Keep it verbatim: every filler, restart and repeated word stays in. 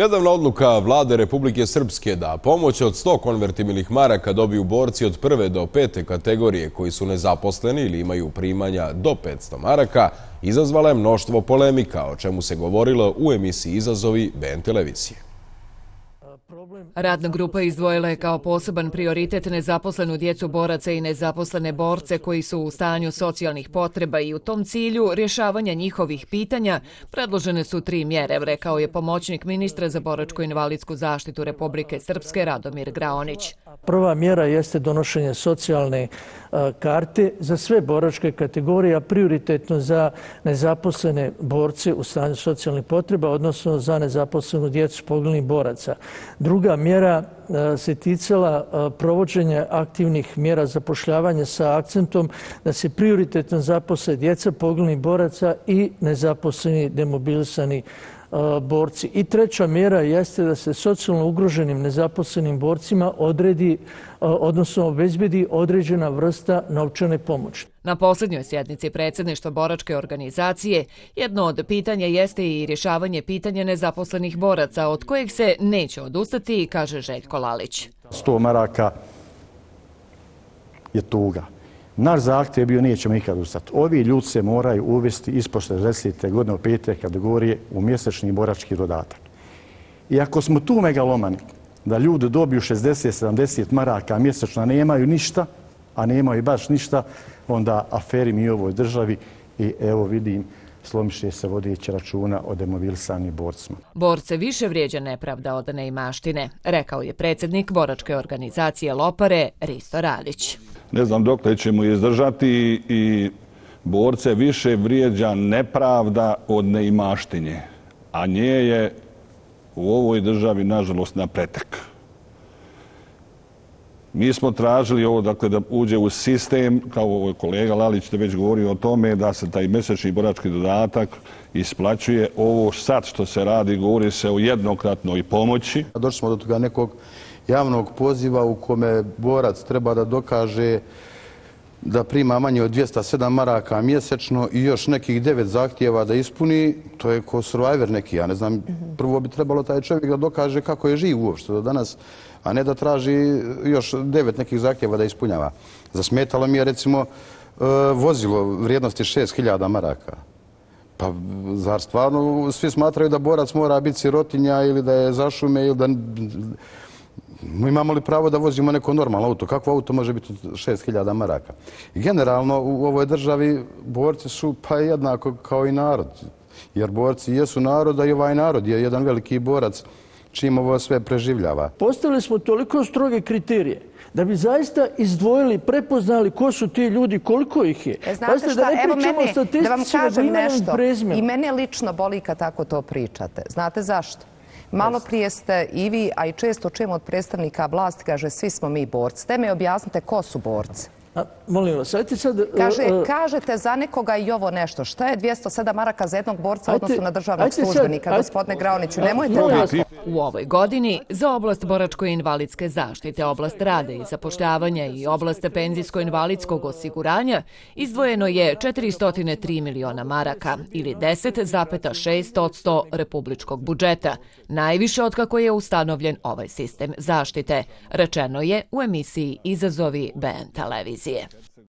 Nedavna odluka vlade Republike Srpske da pomoć od sto konvertibilnih maraka dobiju borci od prve do pete kategorije koji su nezaposleni ili imaju primanja do petsto maraka izazvala je mnoštvo polemika, o čemu se govorilo u emisiji Izazovi B N Televizije. Radna grupa izdvojila je kao poseban prioritet nezaposlenu djecu boraca i nezaposlene borce koji su u stanju socijalnih potreba i u tom cilju rješavanja njihovih pitanja predložene su tri mjere, rekao je pomoćnik ministra za boračko-invalidsku zaštitu Republike Srpske Radomir Graonić. Prva mjera jeste donošenje socijalne karte za sve boračke kategorije, a prioritetno za nezaposlene borce u stanju socijalnih potreba, odnosno za nezaposlenu djecu poginulih boraca. Druga mjera se ticala provođenja aktivnih mjera zapošljavanja sa akcentom da se prioritetno zaposle djeca poginulih boraca i nezaposleni demobilisani borci. I treća mjera jeste da se socijalno ugroženim nezaposlenim borcima odredi, odnosno obezbedi određena vrsta novčane pomoći. Na posljednjoj sjednici predsjedništva boračke organizacije jedno od pitanja jeste i rješavanje pitanja nezaposlenih boraca, od kojeg se neće odustati, kaže Željko Lalić. sto maraka je tuga. Naš zahtjev je bio nećemo nikad ustati. Ovi ljudi se moraju uvesti ispod šezdeset godine u pete kategorije u mjesečni borački dodatak. I ako smo tu megalomani da ljudi dobiju šezdeset sedamdeset maraka, a mjesečno nemaju ništa, a nemaju baš ništa, onda aferi mi u ovoj državi i evo vidim slomiše se vodeći računa o demobilisanim borcima. Borce više vrijeđa nepravda od neimaštine, rekao je predsjednik boračke organizacije Lopare Risto Radić. Ne znam dokle ćemo izdržati i borce više vrijeđa nepravda od neimaštinje, a nje je u ovoj državi, nažalost, na pretek. Mi smo tražili ovo, dakle, da uđe u sistem, kao kolega Lalić je već govorio o tome, da se taj mjesečni borački dodatak isplaćuje. Ovo sad što se radi, govori se o jednokratnoj pomoći. Došli smo do toga nekog javnog poziva u kome borac treba da dokaže da prima manje od dvjesto sedam maraka mjesečno i još nekih devet zahtjeva da ispuni, to je ko survivor neki, ja ne znam, prvo bi trebalo taj čovjek da dokaže kako je živ uopšte do danas, a ne da traži još devet nekih zahtjeva da ispunjava. Zasmetalo mi je recimo vozilo vrijednosti šest hiljada maraka. Pa zar stvarno svi smatraju da borac mora biti sirotinja ili da je zašume ili da... Imamo li pravo da vozimo neko normalno auto? Kakvo auto može biti šest hiljada maraka? Generalno u ovoj državi borci su pa jednako kao i narod. Jer borci jesu narod, a i ovaj narod je jedan veliki borac čim ovo sve preživljava. Postavili smo toliko stroge kriterije da bi zaista izdvojili, prepoznali ko su ti ljudi, koliko ih je. Znate šta, evo meni, da vam kažem nešto. I mene lično boli kad tako to pričate. Znate zašto? Malo prije ste i vi, a i često čujemo od predstavnika vlasti, kaže svi smo mi borci. Te me objasnite ko su borci. Molim vas, ajte sad... Kažete za nekoga i ovo nešto. Šta je dvjesto sedam maraka za jednog borca u odnosu na državnog službenika, gospodine Graoniću? Nemojte tako. U ovoj godini za oblast boračko-invalidske zaštite, oblast rada i zapošljavanja i oblast penzijsko-invalidskog osiguranja izdvojeno je četiristo tri miliona maraka ili deset zarez šest posto republičkog budžeta, najviše otkako je ustanovljen ovaj sistem zaštite, rečeno je u emisiji Izazovi B N Televizije.